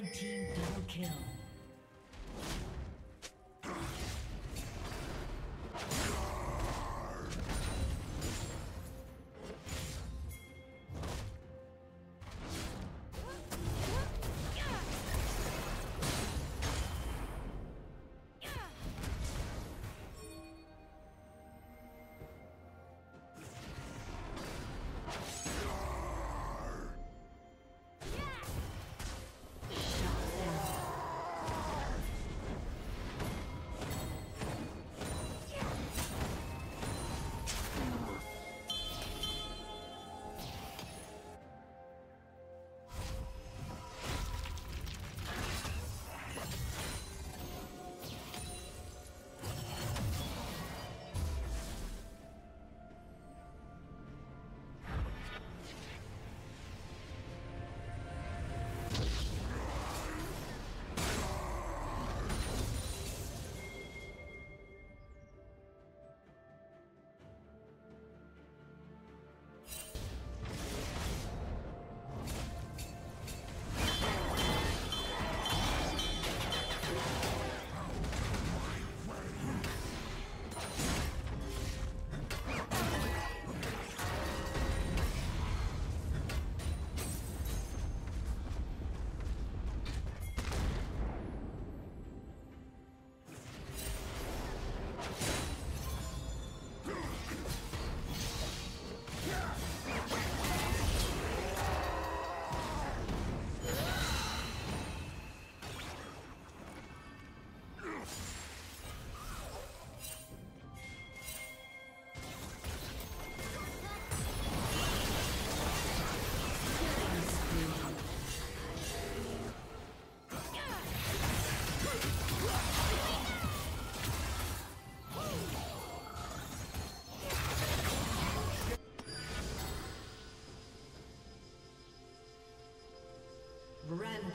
Red team double kill.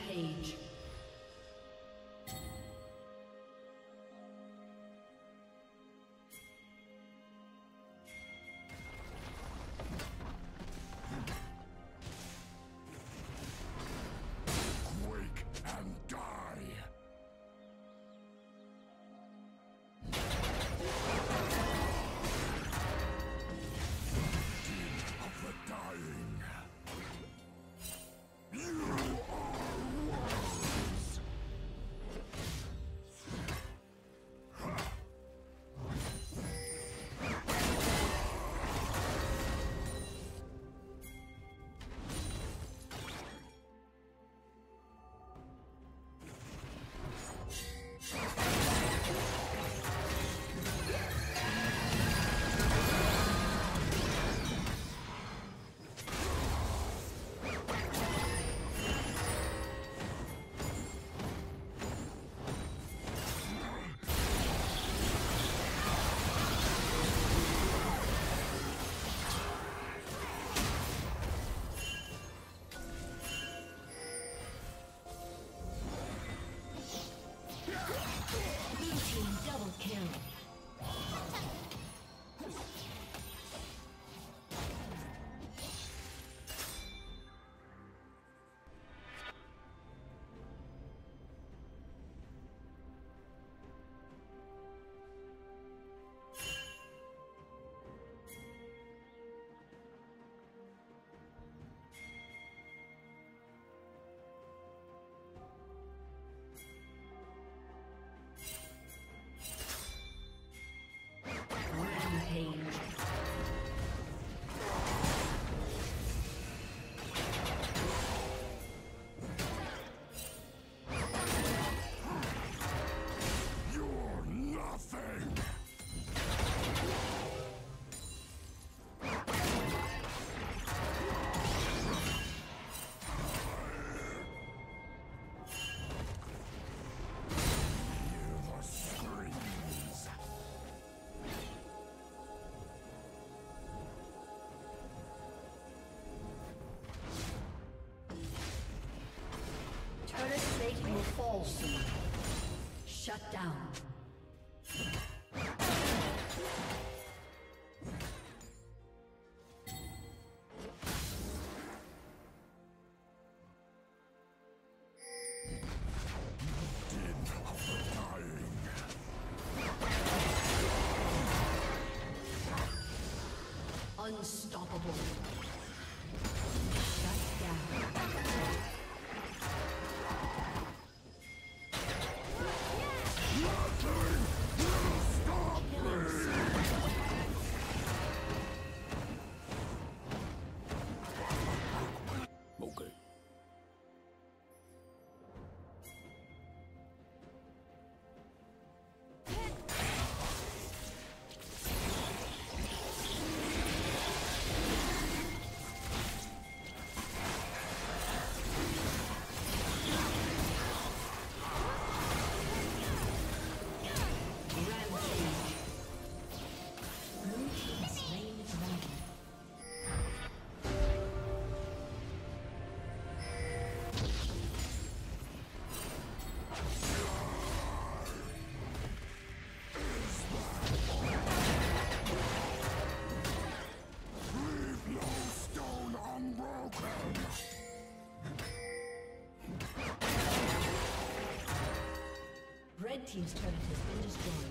Page. Shut down. Unstoppable. Shut down. Red team's turret has been destroyed.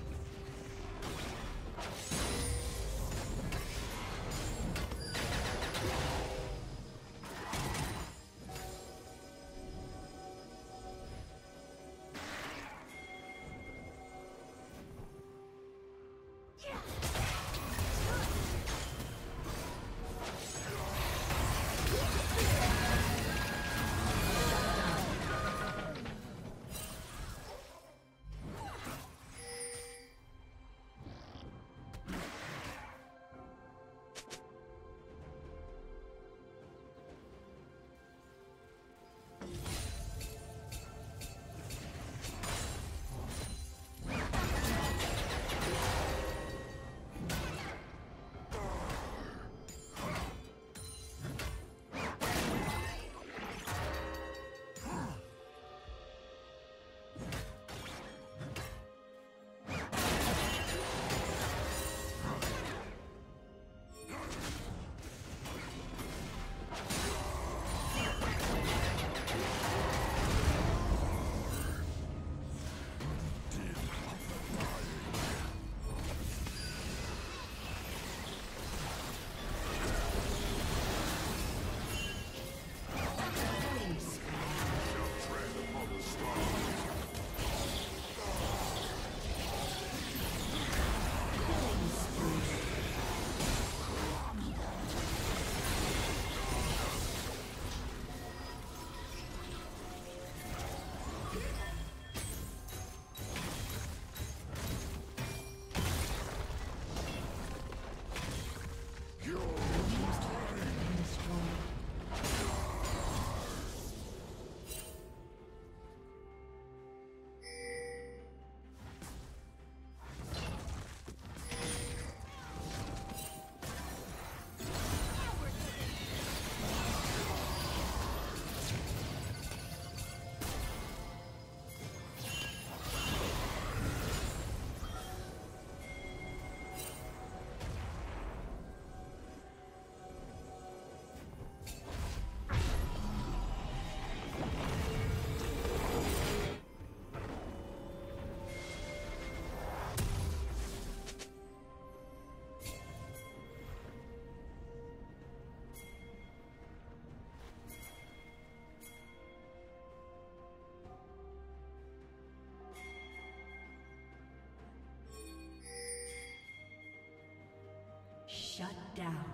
Shut down.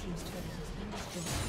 Team's turret has been destroyed.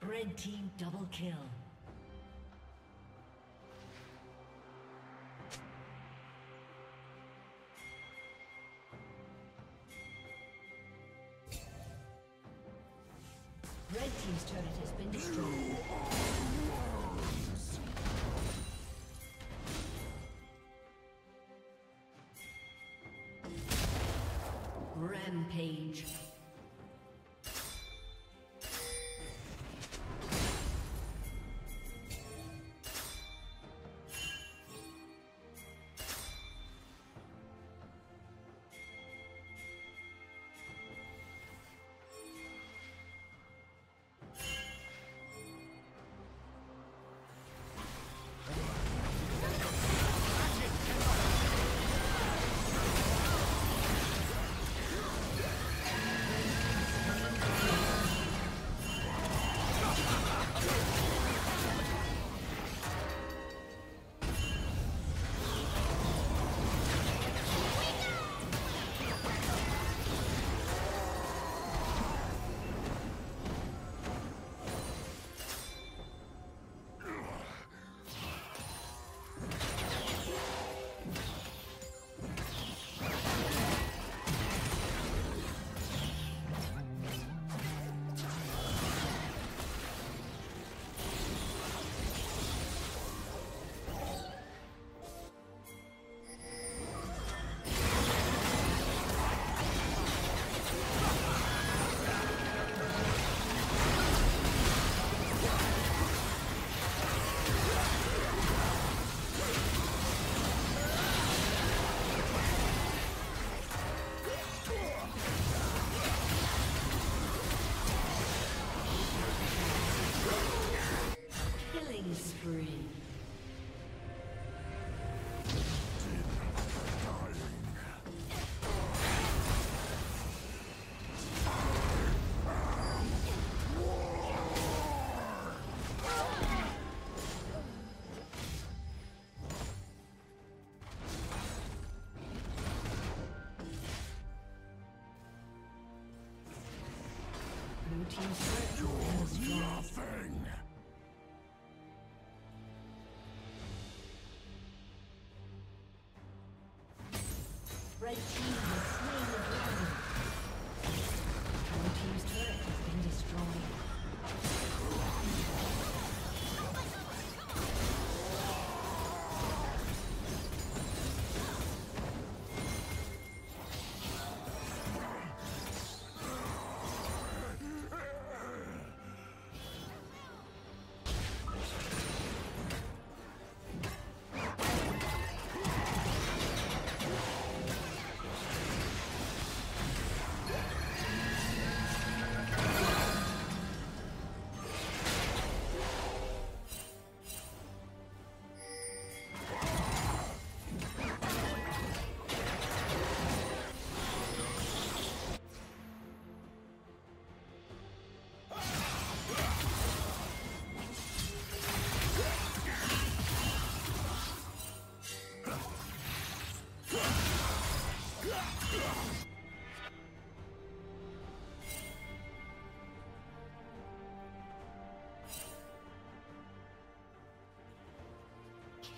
Red team double kill. Red team's turret has been destroyed.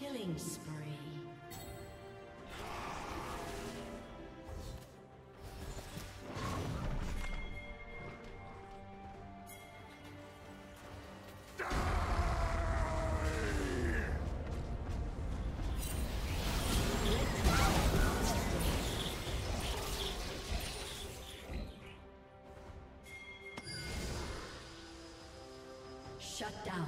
Killing spree. Shut down.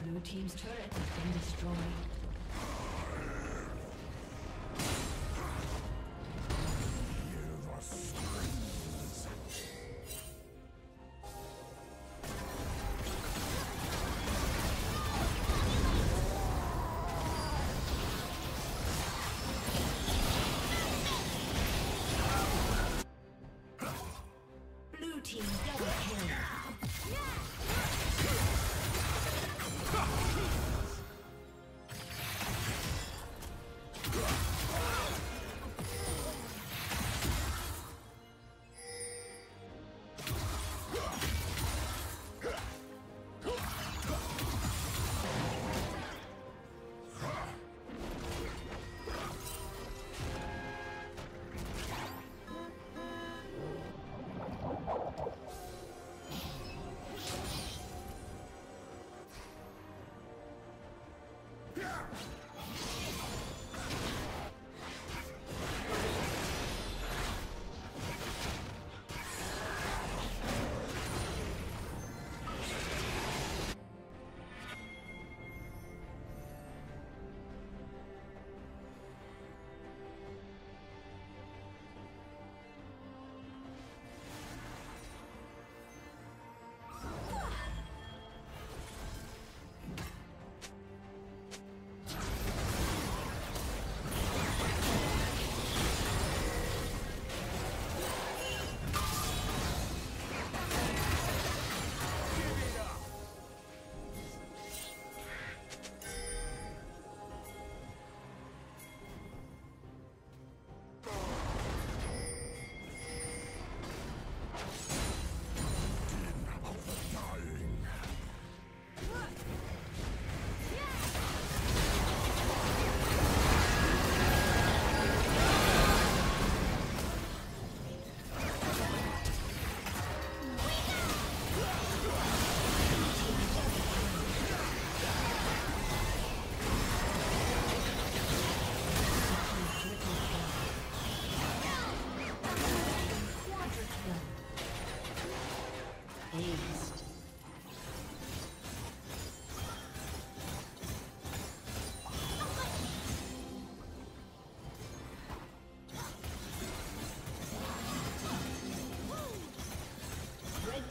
Blue team's turret has been destroyed.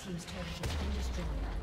team's turret has been destroyed.